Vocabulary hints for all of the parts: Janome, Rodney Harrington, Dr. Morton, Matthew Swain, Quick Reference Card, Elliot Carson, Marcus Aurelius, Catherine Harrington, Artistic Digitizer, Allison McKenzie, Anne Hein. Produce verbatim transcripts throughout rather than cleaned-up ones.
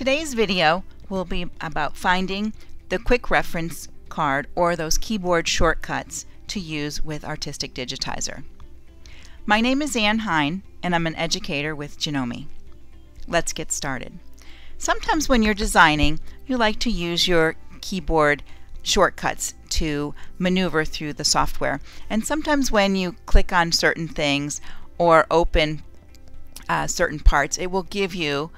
Today's video will be about finding the quick reference card or those keyboard shortcuts to use with Artistic Digitizer. My name is Anne Hein and I'm an educator with Janome. Let's get started. Sometimes when you're designing, you like to use your keyboard shortcuts to maneuver through the software. And sometimes when you click on certain things or open uh, certain parts, it will give you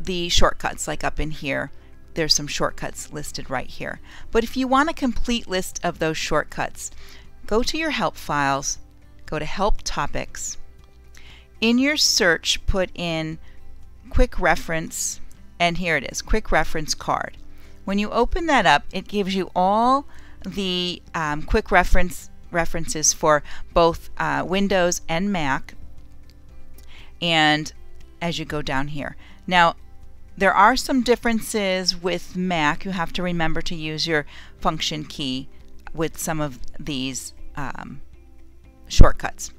the shortcuts, like up in here. There's some shortcuts listed right here. But if you want a complete list of those shortcuts, go to your help files, go to help topics. In your search, put in quick reference, and here it is, quick reference card. When you open that up, it gives you all the um, quick reference references for both uh, Windows and Mac, and as you go down here. Now, there are some differences with Mac. You have to remember to use your function key with some of these um, shortcuts.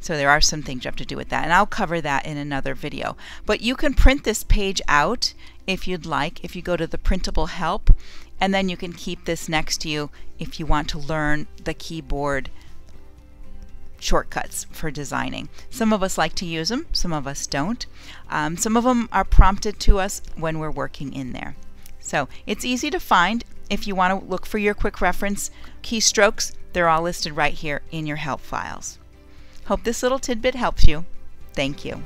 So there are some things you have to do with that, and I'll cover that in another video. But you can print this page out if you'd like, if you go to the printable help, and then you can keep this next to you if you want to learn the keyboard shortcuts for designing. Some of us like to use them, some of us don't. Um, some of them are prompted to us when we're working in there. So it's easy to find. If you want to look for your quick reference keystrokes, they're all listed right here in your help files. Hope this little tidbit helps you. Thank you.